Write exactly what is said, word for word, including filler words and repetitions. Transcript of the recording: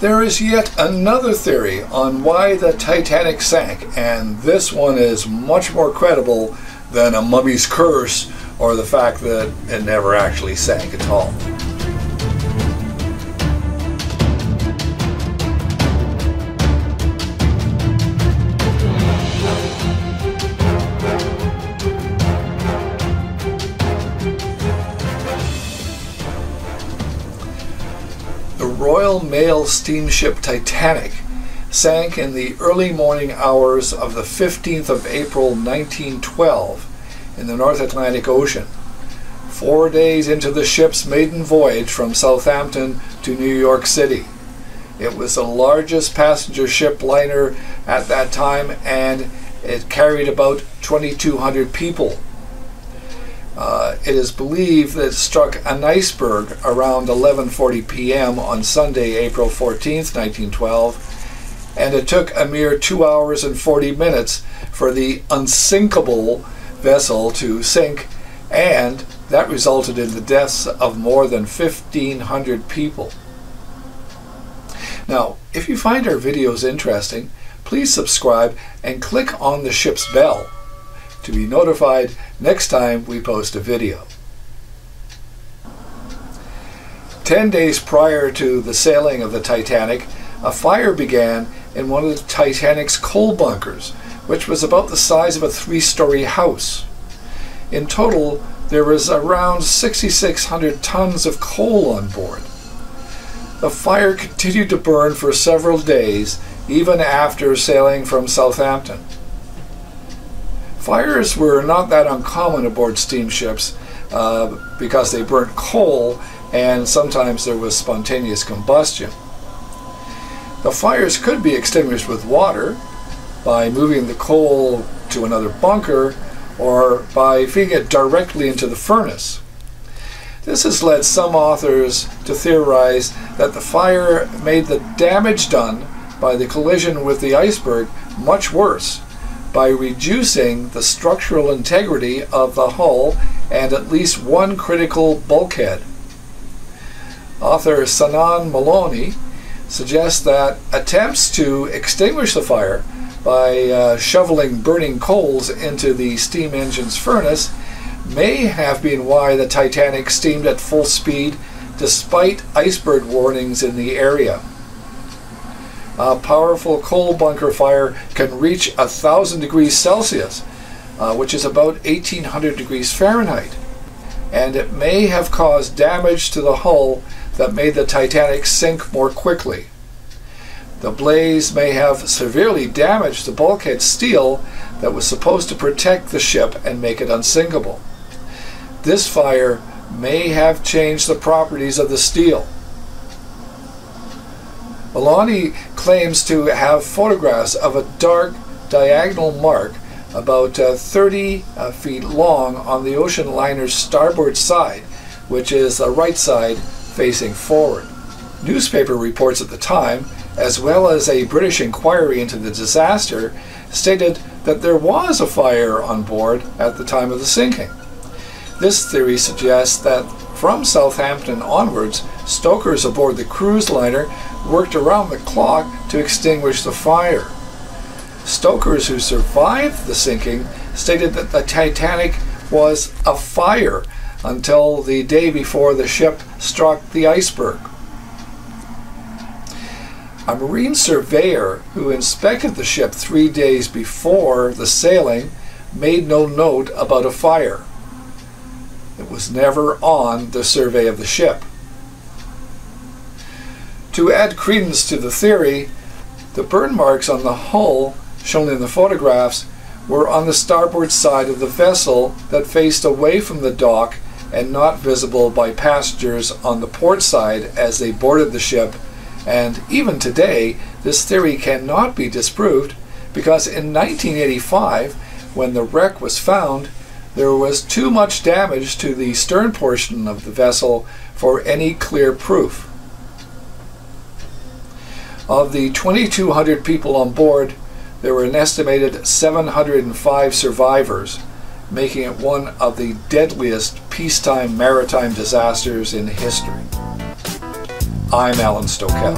There is yet another theory on why the Titanic sank, and this one is much more credible than a mummy's curse or the fact that it never actually sank at all. Royal Mail Steamship Titanic sank in the early morning hours of the fifteenth of April nineteen twelve in the North Atlantic Ocean, four days into the ship's maiden voyage from Southampton to New York City. It was the largest passenger ship liner at that time, and it carried about twenty-two hundred people. Uh, it is believed that it struck an iceberg around eleven forty p m on Sunday, April fourteenth, nineteen twelve, and it took a mere two hours and forty minutes for the unsinkable vessel to sink, and that resulted in the deaths of more than fifteen hundred people. Now, if you find our videos interesting, please subscribe and click on the ship's bell to be notified next time we post a video. Ten days prior to the sailing of the Titanic, a fire began in one of the Titanic's coal bunkers, which was about the size of a three-story house. In total, there was around sixty-six hundred tons of coal on board. The fire continued to burn for several days, even after sailing from Southampton. Fires were not that uncommon aboard steamships uh, because they burnt coal, and sometimes there was spontaneous combustion. The fires could be extinguished with water, by moving the coal to another bunker, or by feeding it directly into the furnace. This has led some authors to theorize that the fire made the damage done by the collision with the iceberg much worse, by reducing the structural integrity of the hull and at least one critical bulkhead. Author Senan Molony suggests that attempts to extinguish the fire by uh, shoveling burning coals into the steam engine's furnace may have been why the Titanic steamed at full speed despite iceberg warnings in the area. A powerful coal bunker fire can reach a thousand degrees Celsius, uh, which is about eighteen hundred degrees Fahrenheit, and it may have caused damage to the hull that made the Titanic sink more quickly. The blaze may have severely damaged the bulkhead steel that was supposed to protect the ship and make it unsinkable. This fire may have changed the properties of the steel. Molony claims to have photographs of a dark diagonal mark about uh, thirty uh, feet long on the ocean liner's starboard side, which is the right side facing forward. Newspaper reports at the time, as well as a British inquiry into the disaster, stated that there was a fire on board at the time of the sinking. This theory suggests that from Southampton onwards, stokers aboard the cruise liner worked around the clock to extinguish the fire. Stokers who survived the sinking stated that the Titanic was afire until the day before the ship struck the iceberg. A marine surveyor who inspected the ship three days before the sailing made no note about a fire. It was never on the survey of the ship. To add credence to the theory, the burn marks on the hull, shown in the photographs, were on the starboard side of the vessel that faced away from the dock and not visible by passengers on the port side as they boarded the ship, and even today this theory cannot be disproved because in nineteen eighty-five, when the wreck was found, there was too much damage to the stern portion of the vessel for any clear proof. Of the twenty-two hundred people on board, there were an estimated seven hundred five survivors, making it one of the deadliest peacetime maritime disasters in history. I'm Alan Stokell.